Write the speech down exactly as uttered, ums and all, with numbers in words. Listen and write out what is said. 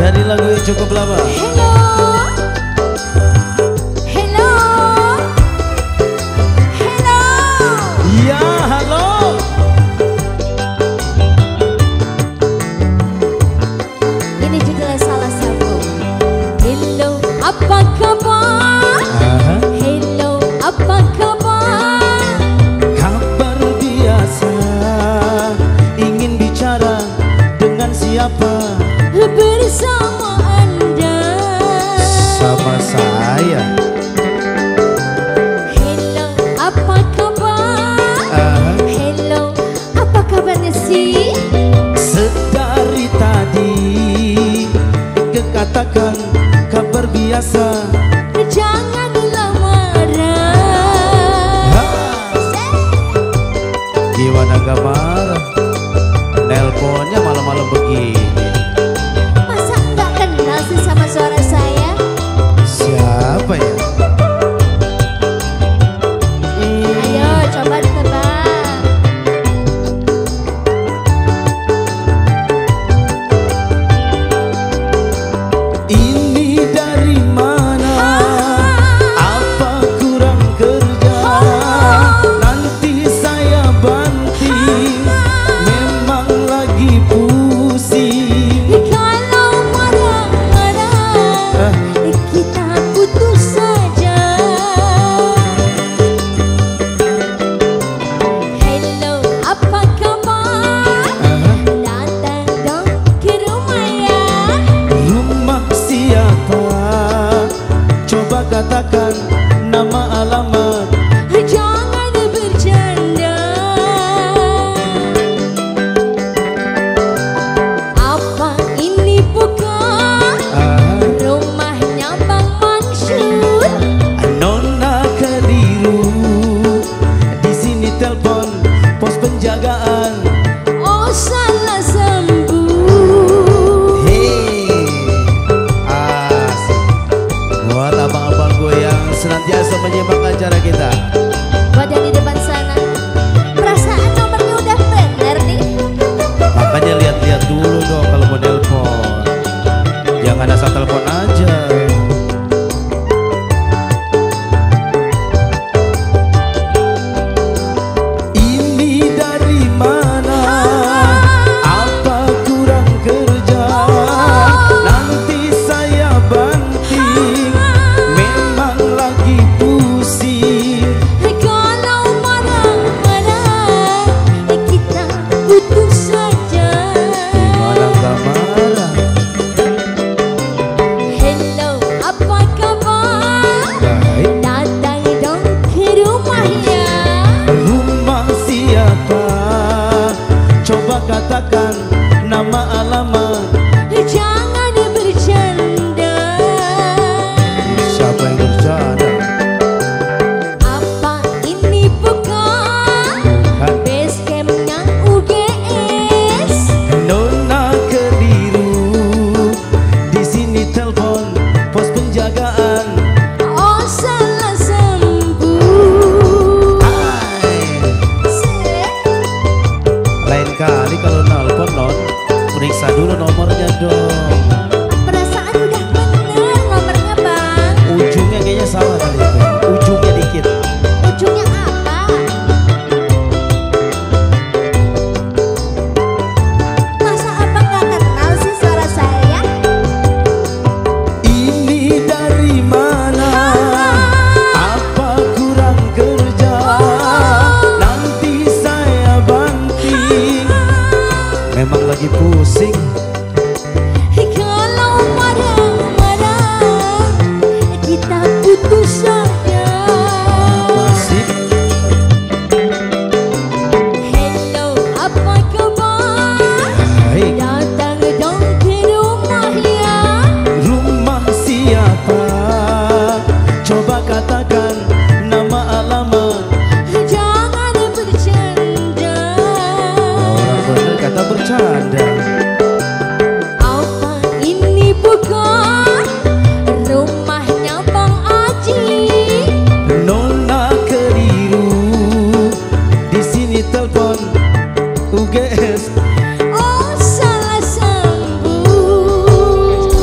dari lagu yang cukup lama. Hello, hello, hello. Ya, halo. Ini judulnya Salah Sambung. Hello, apa kabar? Aha. Hello, apa kabar? Kabar biasa. Ingin bicara dengan siapa? Bersama Anda, sama saya. Hello, apa kabar? Uh. Hello, apa kabarnya sih? Sedari tadi katakan kabar biasa. Janganlah marah. Ha. Gimana kabar? Nelponnya malam-malam begini. Katakan nama alamat. Jangan bercanda. Apa ini bukan uh. rumahnya Bang Mansur? Nona keliru. Di sini telepon pos penjagaan. Oh, salah sambung. Hei, asik. Buat abang-abang yang senantiasa menyimak acara kita, buat yang di depan sana, perasaan nomornya udah bener nih. Makanya lihat-lihat dulu dong kalau mau telepon, jangan asal telepon aja. Ini dari mana? Apa kurang kerja? Nanti saya banting. Katakan nama alamat. Jangan bercanda. Siapa yang bercanda? Apa ini bukan base campnya U G S? Nona keliru. Di sini telepon pos penjagaan. Oh, salah sambung. Lain kali kalau nelpon non, periksa dulu nomornya dong. Perasaan udah bener nomornya, Bang. Ujungnya kayaknya salah kali itu. Ujungnya dikit. Ujungnya apa? Masa abang gak kenal sih suara saya? Ini dari mana? Ah. Apa kurang kerja? Oh. Nanti saya banting. Memang lagi pusing. Kalau marah-marah kita putus saja. Masih. Hello, apa kabar? Hai. Datang dong ke rumah ya. Rumah siapa? Coba katakan nama alamat. Jangan bercanda. Orang bener kata bercanda. Apa ini bukan rumahnya Bang Aji? Nona keliru. Di sini telepon U G S. Oh, salah sambung.